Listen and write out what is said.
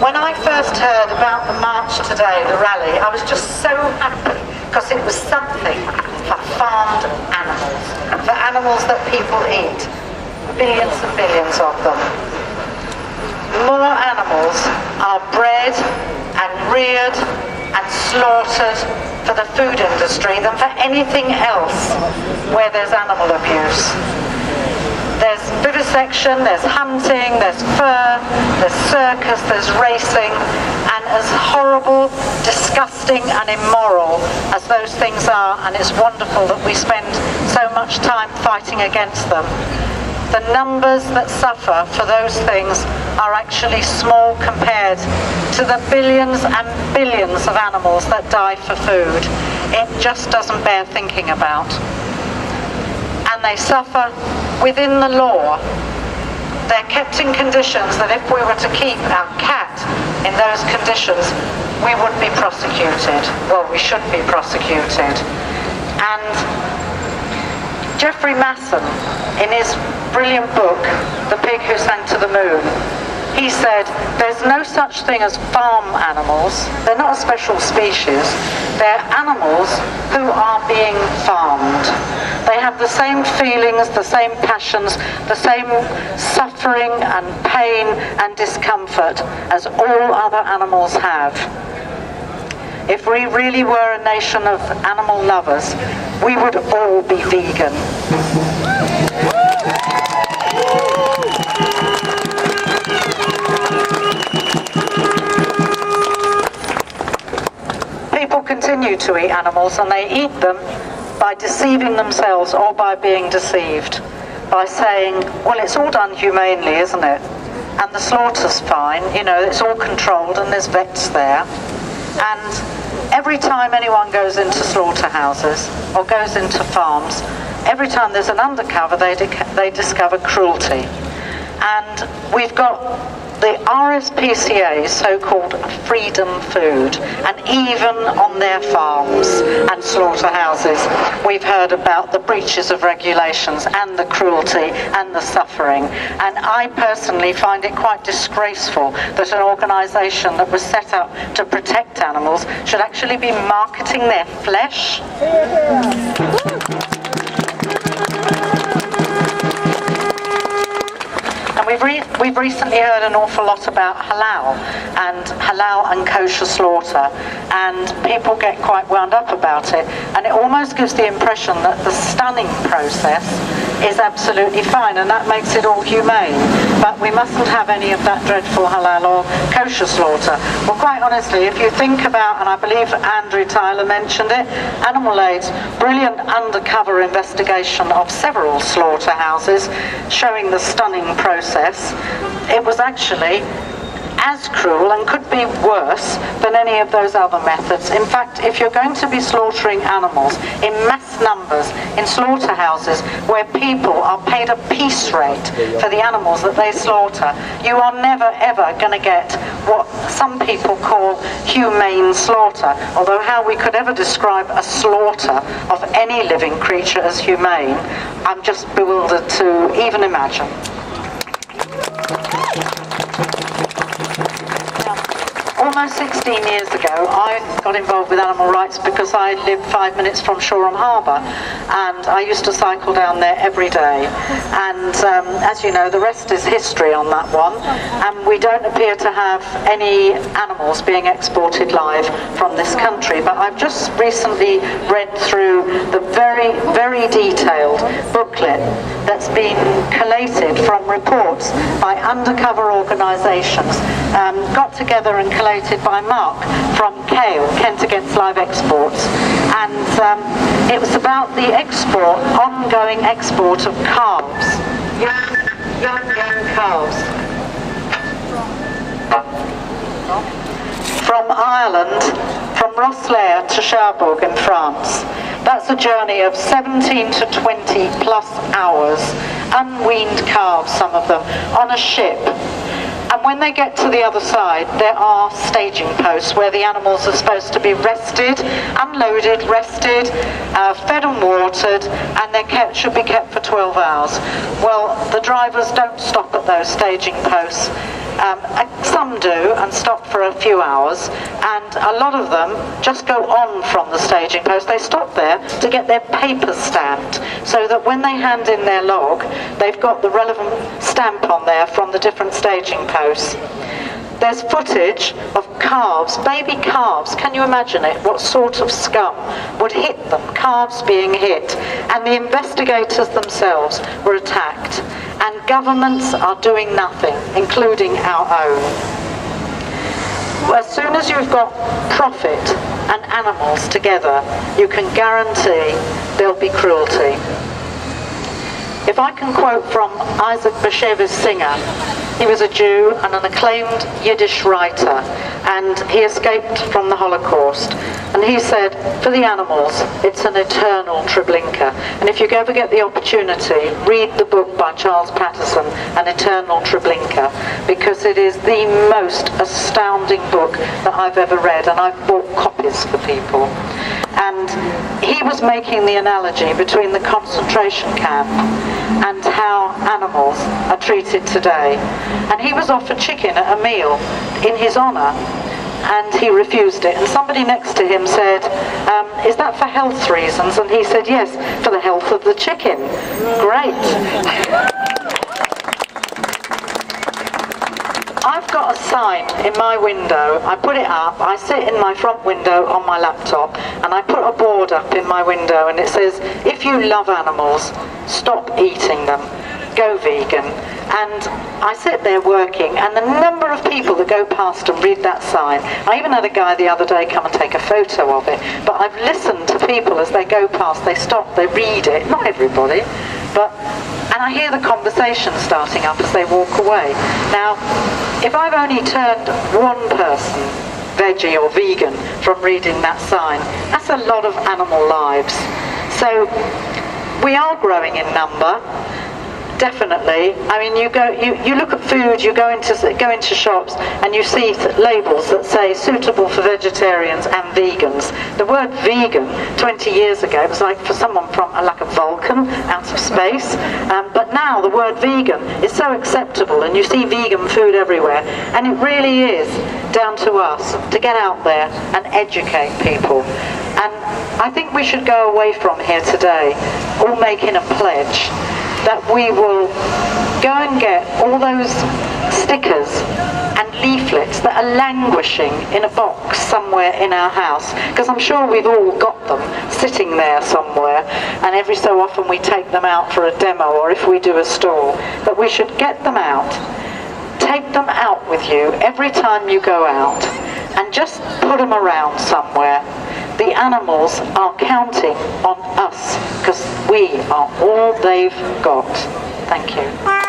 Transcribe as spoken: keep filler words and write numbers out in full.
When I first heard about the march today, the rally, I was just so happy because it was something for farmed animals, for animals that people eat, billions and billions of them. More animals are bred and reared and slaughtered for the food industry than for anything else where there's animal abuse. There's vivisection, there's hunting, there's fur, there's circus, there's racing, and as horrible, disgusting and immoral as those things are, and it's wonderful that we spend so much time fighting against them, the numbers that suffer for those things are actually small compared to the billions and billions of animals that die for food. It just doesn't bear thinking about. And they suffer within the law. They're kept in conditions that if we were to keep our cat in those conditions, we would be prosecuted. Well, we should be prosecuted. And Jeffrey Masson, in his brilliant book, The Pig Who Sent to the Moon, he said, there's no such thing as farm animals. They're not a special species. They're animals who are being farmed. They have the same feelings, the same passions, the same suffering and pain and discomfort as all other animals have. If we really were a nation of animal lovers, we would all be vegan. People continue to eat animals, and they eat them by deceiving themselves or by being deceived, by saying, well, it's all done humanely, isn't it? And the slaughter's fine, you know, it's all controlled and there's vets there. And every time anyone goes into slaughterhouses or goes into farms, every time there's an undercover, they, they discover cruelty. And we've got the R S P C A, so-called Freedom Food, and even on their farms and slaughterhouses, we've heard about the breaches of regulations and the cruelty and the suffering. And I personally find it quite disgraceful that an organisation that was set up to protect animals should actually be marketing their flesh. We've, re we've recently heard an awful lot about halal and halal and kosher slaughter, and people get quite wound up about it, and it almost gives the impression that the stunning process is absolutely fine and that makes it all humane, but we mustn't have any of that dreadful halal or kosher slaughter. Well, quite honestly, if you think about, and I believe Andrew Tyler mentioned it, Animal Aid's brilliant undercover investigation of several slaughterhouses showing the stunning process, it was actually as cruel and could be worse than any of those other methods. In fact, if you're going to be slaughtering animals in mass numbers in slaughterhouses where people are paid a piece rate for the animals that they slaughter, you are never ever going to get what some people call humane slaughter, although how we could ever describe a slaughter of any living creature as humane, I'm just bewildered to even imagine. Almost sixteen years ago, I got involved with animal rights because I live five minutes from Shoreham Harbour, and I used to cycle down there every day. And um, as you know, the rest is history on that one. And we don't appear to have any animals being exported live from this country. But I've just recently read through the very, very detailed booklet that's been collated from reports by undercover organisations, um, got together and collated by Mark from Kale, Kent Against Live Exports, and um, it was about the export, ongoing export of calves, young, young, young calves, from Ireland, from Rosslare to Cherbourg in France. That's a journey of seventeen to twenty plus hours, unweaned calves, some of them, on a ship. And when they get to the other side, there are staging posts where the animals are supposed to be rested, unloaded, rested, uh, fed and watered, and they kept, should be kept for twelve hours. Well, the drivers don't stop at those staging posts. Um, some do and stop for a few hours, and a lot of them just go on from the staging post. They stop there to get their paper stamped, so that when they hand in their log, they've got the relevant stamp on there from the different staging posts. There's footage of calves, baby calves, can you imagine it? What sort of scum would hit them, calves being hit, and the investigators themselves were attacked. And governments are doing nothing, including our own. As soon as you've got profit and animals together, you can guarantee there'll be cruelty. If I can quote from Isaac Bashevis Singer, he was a Jew and an acclaimed Yiddish writer, and he escaped from the Holocaust. And he said, for the animals, it's an eternal Treblinka. And if you ever get the opportunity, read the book by Charles Patterson, An Eternal Treblinka, because it is the most astounding book that I've ever read, and I've bought copies for people. And he was making the analogy between the concentration camp and how animals are treated today. And he was offered chicken at a meal in his honour, and he refused it. And somebody next to him said, um, is that for health reasons? And he said, yes, for the health of the chicken. Great. I've got a sign in my window, I put it up, I sit in my front window on my laptop, and I put a board up in my window, and it says, if you love animals, stop eating them, go vegan. And I sit there working, and the number of people that go past and read that sign, I even had a guy the other day come and take a photo of it, but I've listened to people as they go past, they stop, they read it, not everybody, but, and I hear the conversation starting up as they walk away. Now, if I've only turned one person veggie or vegan from reading that sign, that's a lot of animal lives. So, we are growing in number. Definitely. I mean, you go, you, you look at food, you go into go into shops, and you see labels that say suitable for vegetarians and vegans. The word vegan twenty years ago was like for someone from a, like a Vulcan out of space. Um, but now the word vegan is so acceptable, and you see vegan food everywhere. And it really is down to us to get out there and educate people. And I think we should go away from here today, all making a pledge that we will go and get all those stickers and leaflets that are languishing in a box somewhere in our house, because I'm sure we've all got them sitting there somewhere, and every so often we take them out for a demo or if we do a stall. But we should get them out, take them out with you every time you go out, and just put them around somewhere. The animals are counting on us because we are all they've got. Thank you.